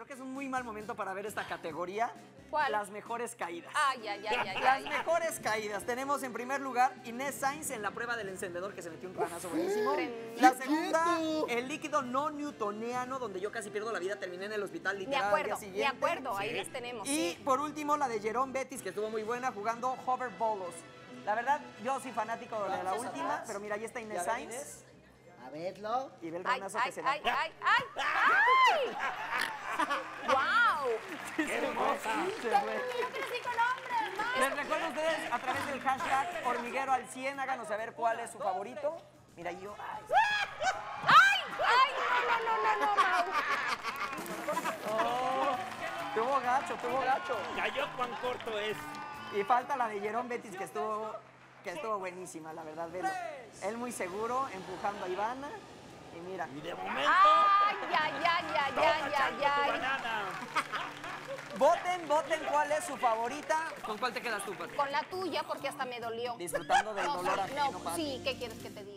Creo que es un muy mal momento para ver esta categoría. ¿Cuál? Las mejores caídas. Ay, ay, ay, ay. Las mejores caídas. Tenemos en primer lugar Inés Sainz en la prueba del encendedor, que se metió un planazo buenísimo. La segunda, el líquido no newtoniano, donde yo casi pierdo la vida, terminé en el hospital literal. De acuerdo, ahí les tenemos. Y por último, la de Jerome Bettis, que estuvo muy buena jugando hoverbolos. La verdad, yo soy fanático de la última, pero mira, ahí está Inés Sainz. A verlo. Y ve el planazo que se da. ¡Ay, ay, ay, ay! ¡Wow! ¡Qué hermosa! ¡Yo crecí con hombres, más! Les recuerdo a ustedes a través del hashtag Hormiguero al 100, háganos saber cuál es su favorito. Mira, yo... ¡Ay! ¡Ay! ¡No! Tuvo gacho, tuvo gacho. Cayó cuán corto es. Y falta la de Jerome Bettis, que estuvo... Que estuvo buenísima, la verdad, velo. Él muy seguro, empujando a Ivana. Y mira. Y de momento. ¡Ay, ay, ay, ay, ay, ay, ay! Voten, voten cuál es su favorita. ¿Con cuál te quedas tú, Pati? Con la tuya, porque hasta me dolió. Disfrutando del dolor. No, sí, ¿qué quieres que te diga?